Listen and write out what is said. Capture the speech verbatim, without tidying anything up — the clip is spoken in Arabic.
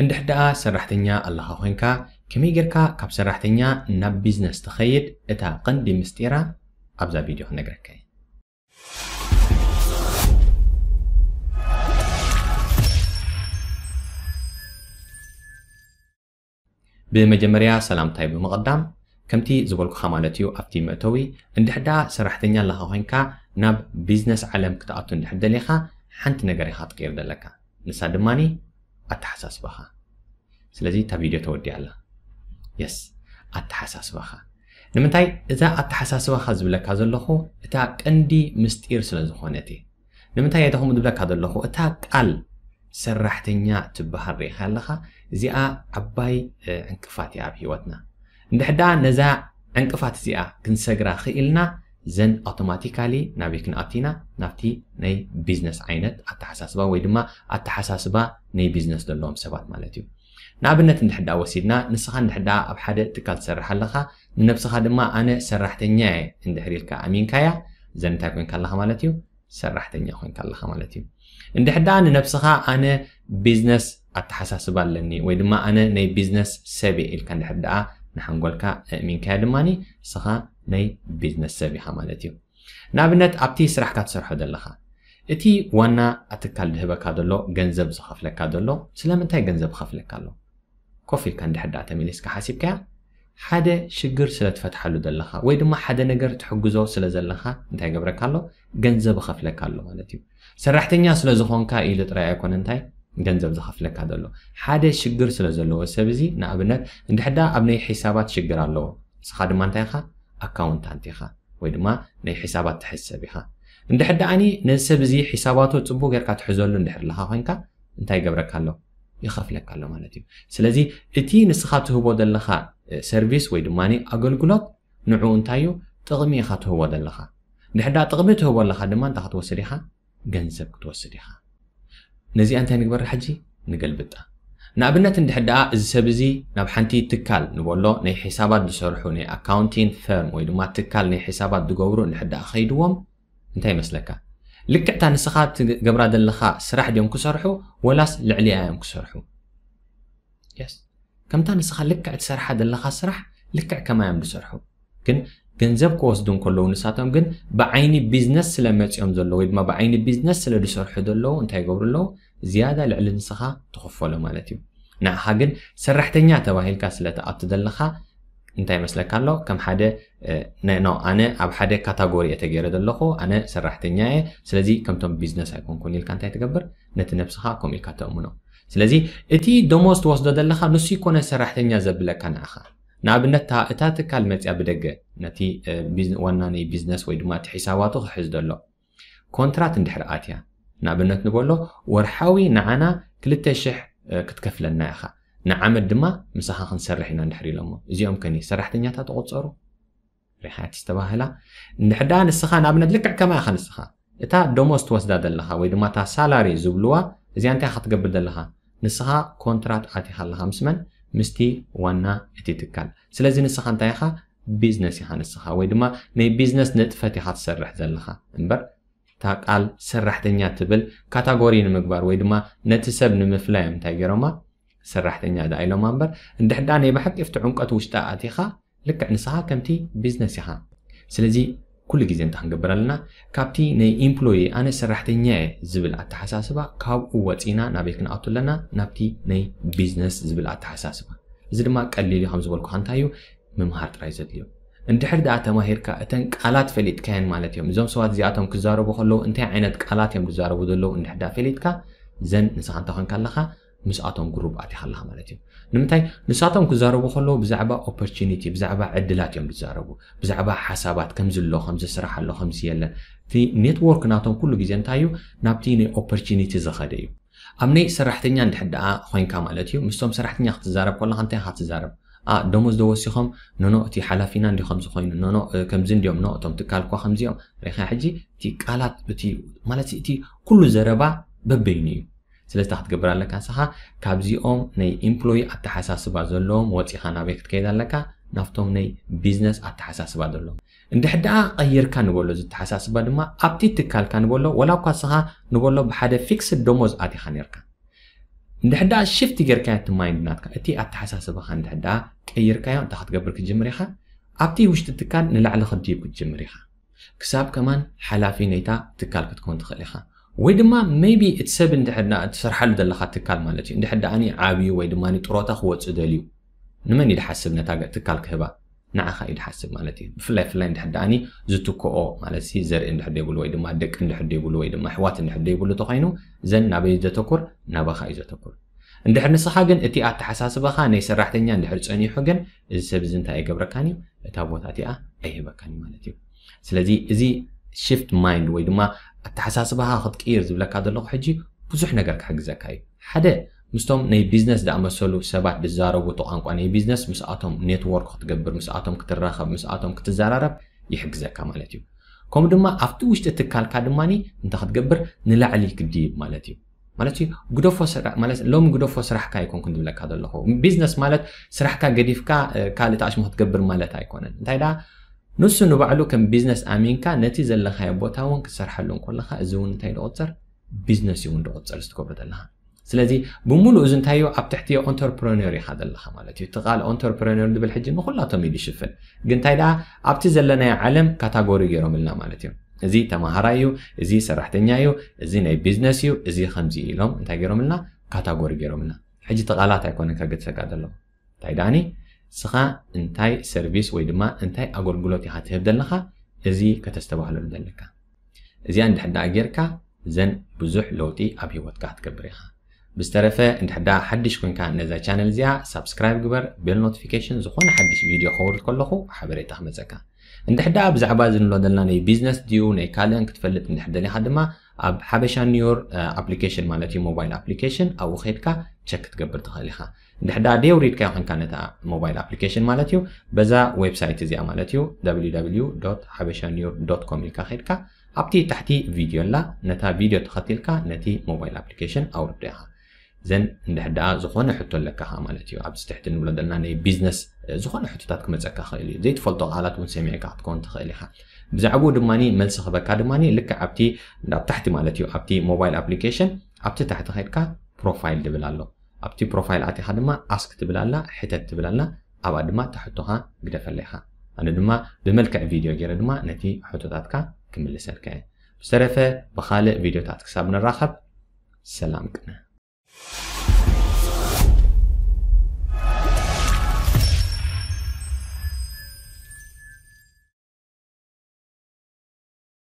اندحدا سرحتنيا الله هونكا كمي جركا كاب سرحتنيا ناب بيزنس تخيد اتا قندي مستيرا ابزا فيديو هنقركي بمجمريا سلام طيب مقدم كمتي زبولكو خمالتيو أبتي مأتوي اندحدا سرحتنيا الله هونكا ناب بيزنس عالم كتاعتو اندحدا ليخا حانت نقري خاطقير دلكا نسادماني أتحساس بها. سلازي تا فيديو تودي على. يس أتحساس بها. نمتاي إذا أتحساس بها زبلك هذا اللهو إتاك عندي مستير سلازخونتي. نمتاي إذا هم زبلك هذا اللهو إتاك قل سرحتنيا تبهر ريحة لها زيا عباي انكفات يا بهوتنا. نحدا نزا انكفات زيا كنسجرا خيلنا زن اوتوماتيكالي نابيكن ابتينا نابتي ناي بيزنس عينت اتحساسبا ويدما اتحساسبا ناي بيزنس دلوم سبات مالتيو نابنت نحدا وسيدنا نسخا نحدا اب حدا تكال سرحلها نفسها دما انا سرحتنيا اندحريلكا امينكايا زن تاكوين كالها مالتيو سرحتنيا خوين كالها مالتيو اندحدا نفسها انا بيزنس اتحساسبا لني ويدما انا ناي بيزنس سبي الكا نحدا نحنقولكا امينكايا دماني سخا ناي بيزنس سابيحة مالتيو نابنت ابتي سرحكات سرحو دلخا اتي وانا اتكال دهبكا دلو غنزب زخفلكا دلو سلامنتاي غنزب خفلكا لو كوفيل كان دحدا تميلسكا حاسبكا حدا شجر سلتفتحلو دلخا ويدما حدا نجر تحجزو سلازلخا انتاي غبركا لو غنزب خفلكا لو مالتيو سرحتنيا سلازخونكا ايلت رايكون انتاي غنزب زخفلكا دلو حدا شجر سلازلو سبزي نابنت اندحدا ابني حسابات شجرالو سخادمانتايخا أكاونت أنتيها، ويدما ناي حسابات تحسب بها. ندحد أني نسب زي حساباته تبوق يركض حزول ندحر لها خنكا، أنتي جبرك هلا، يخاف لك هلا مالتي. سلزي إتي نسخاته بود اللخا سيرفيس ويدماني أقول قلط نوع أنتيو تغمي خاته بود اللخا. ندحد تغمته بود اللخا دمان تحت وسريحة، جنزبك توسريحة. نزي أنت نجبر حجي نقلبتها. نابنت ندحدا السبزي نبحنتي تكال نقولو ناي حسابات دسرحو ناي اكاونتين فيرم ويدما تكال ناي حسابات دغورو ندحدا خيدوم انتي مسلكا لكتا نسخات قبرا دلخا سرح ديوم كسرحو ولاس لعليا يوم كسرحو يس كمتا نسخا لكعت سرحا دلخا سرح لكع كما يم دسرحو كن ገንዘብኮ ወስዱን ኮሎ ንሳቶም ግን በአይኒ ቢዝነስ ስለመጽዮም ዘሎ ወይ ድማ በአይኒ ቢዝነስ ስለድሰርሑ ዘሎ እንታይ ይገብሩሎ ዝያዳ ልዕሊ ንስኻ ተኸፈለ ማለት እዩ ንኣኻ ግን ሰራሕተኛ ተባሂልካ ስለተኣት ዘለኻ እንታይ መስለካ ኣሎ ከም ሓደ ኖ ኣነ ኣብ ሓደ ካታጎሪ እየተገይረ ዘለኹ ኣነ ሰራሕተኛ እየ ስለዚ ከምቶም ቢዝነስ ኣይኮንኩን ኢልካ እንታይ ትገብር ነቲ ነብስኻ ከም ኢልካ ተእምኖ ስለዚ እቲ ደሞዝ ትወስዶ ዘለኻ ንሱ ይኮነ ሰራሕተኛ ዘብለካ ንኣኻ نابنت تا اتات كلمة ابدقة نتي بيزن وناني بيزنس ويدمات حساباته حزد الله كونترات اندحر آتيا نابنت نقوله ورحاوي نعنا كلتا شح كتكفل الناخة نعمد دما مساها خنسرحنا ندحري لهم زي يمكني سرحتني تاتقوت صارو ريحات استباهلا ندحدان السخا نابنت لكع كما خن السخا اتا دوموست وسداد لها ويدما تا سالاري زبلوا زي انت حتقبل لها نسخا كونترات آتي خلها مسمن مستي وانا اتتكال سلازي نسخة انتايخة بيزنس يخان السخة ويدما ناي بيزنس نتفتي حات سرح زلخة انبر تاقال سرح دنيا تبل كاتاغورين مقبار ويدما نتسب نمفلايم تاقيروما سرح دنيا دا ايلوما انبر اندحداني بحق افتعونك اتوشتا اتيخة لك نسخة كمتي بيزنس يخان سلازي كل جزء انتحن قبرالنا كابتي ناي امبلوي انا سرح دنيا زبل اتحساسبا كاب قواتينا نابيكن اطولنا نابتي ناي بيزنس زبل اتحساسبا زد ما قليل يهم زبلكو حنتايو ممهار ترايزت ليو اندحر دا تماهيركا اتن قالات فليت كان مالتيوم زوم سوات زياتهم كزارو بخلو انت عينت قالات يم كزارو بدلو اندحدا فليتكا زن نسانتا خن كلخا مساتهم جروب اتي خلها مالتيوم نمتاي نساتهم كزارو بخلو بزعبا اوبورتونيتي بزعبا عدلات يم كزارو بزعبا حسابات كم زلو خمس سرح له خمس يلن تي نيتورك ناتهم كل جزن تايو نابتيني اوبورتونيتي زخديو أمني سرحتني عند حد آ خوين كاملاتيو مستوم سرحتني أخت زارب ولا خنتي خت زارب آ دومز دوسيهم نونو تي حلفينا عند خمس خوين نونو كم زين يوم نو تم تكال كوا خمس يوم ريح حجي تي كالات بتي مالتي تي كل زربة ببينيو سلست تحت قبر لك صحة كابزيهم ناي إمبلوي أتحساس بعضهم وتي خنا بيكت كيدا لك نفتهم ناي بيزنس أتحساس بعضهم عند حد آ غير كان نقوله أتحساس بعضهم أبتي تكال كان نقوله ولا قصها نقوله بحد فيكس الدوموز أتي خنيركا ندحدا شفت جركات مايند ناتك أتي أبت حساس بخان دحدا كيركايا تحت قبرك الجمريحة أبتي وش تتكال نلعل خديبك الجمريحة كساب كمان حلافي نيتا تكالك تكون تخليها ويدما مايبي اتساب ندحدا تسرح لدى اللي خد تكال مالتي ندحدا أني عابي ويدماني تروتا خوات سداليو نمن يدحسب نتاج تكالك هبا نعخا يدحسب مالتي فلاي فلاي ندحدا أني زتوكو أو مالتي زر ندحدا يقول ويدما دك ندحدا يقول ويدما حوات ندحدا يقول تقينو زن نبي زتكر نبخا يزتكر ندحر نصحا جن اتي أت حساسبة خاني سرحتني ندحر صني حجن السبزنت أي جبر كانيو تابوت أتي أه أيه بكاني مالتيو سلذي زي شيفت مايند ويدما أت حساسبة هاخد كير زبلا كادر لق حجي بزح نجرك حق زكاي حدا مستم ناي بيزنس ده أما سولو سبعة بالزارة وتقانق أنا بيزنس مساعتهم نتورك خد جبر مساعتهم كتراخب مساعتهم كتزارب يحق زكاي مالتيو كم دما أفتوش تتكال كادماني أنت خد جبر نلعليك ديب مالتيو مالتي غدوفو سرح مالت لوم غدوفو سرحكا يكون كنت بلاك هذا اللهو بيزنس مالت سرحكا غديفكا كالت عش متكبر مالت ايكونن انت دا نص نبعلو كم بيزنس امينكا نتي زلخا يبوتاون كسرحلون كلها ازون انت دا اوتر بيزنس يون دا اوتر استكبرتلها سلازي بمولو اذن تايو اب تحتيه انتربرينور هذا اللهو مالتي تقال انتربرينور دبل حج نخلاتهم يديشفن كن تاي دا اب تي زلنا عالم كاتاجوري غيروملنا مالتي زي تماهرايو زي سرحتنيايو زي ناي بيزنسيو زي خمزي لهم انت غيرهم لنا كاتاجوري غيرهم لنا حجي تقالات ايكون كغت سقادلو تاي داني سخا انتاي سيرفيس وي دما انتاي اغولغلوتي هتهبدلخا زي كتستبحلو دلك زي عند حدا غيركا زن بزح لوطي ابي وقت هتكبريها بسترفه عند حدا حدش كون كان نذا شانل زيا سبسكرايب غبر بيل نوتيفيكيشن زخون حدش فيديو خور كلخو حبريت احمزكا عند حدا بزعبا زنلو دلنا ناي بيزنس ديو ناي كالن كتفلت عند حدا لي حدما اب حبشا نيور ابلكيشن مالتي موبايل ابلكيشن او خيدكا تشك تقبر تخليها عند حدا ديو ريدكا كان كانت موبايل ابلكيشن مالتيو بزا ويب سايت زي مالتيو دبليو دبليو دبليو دوت حبشا نيور دوت كوم الكا خيدكا ابتي تحتي فيديو لا نتا فيديو تخطيلكا نتي موبايل ابلكيشن او رديها زين عند حدا زخونه حطو لكها مالتيو اب تحت نبلو دلنا ناي بيزنس زخونه حطتاتك مزكا خيلي زيت فلطو قالات ون سمعك حتكون تخيلها بزعبو دماني ملس خبكا دماني لك ابتي تحت مالتيو ابتي موبايل ابلكيشن ابتي تحت خيلكا بروفايل دبلالو ابتي بروفايل اتي حدما اسك تبلالا حتت تبلالا ابا دما تحطها قدفليها انا دما بملكع فيديو غير دما نتي حطتاتك كملسلك بسرفه بخالق فيديو تاتك سابنا راخب سلامكنا.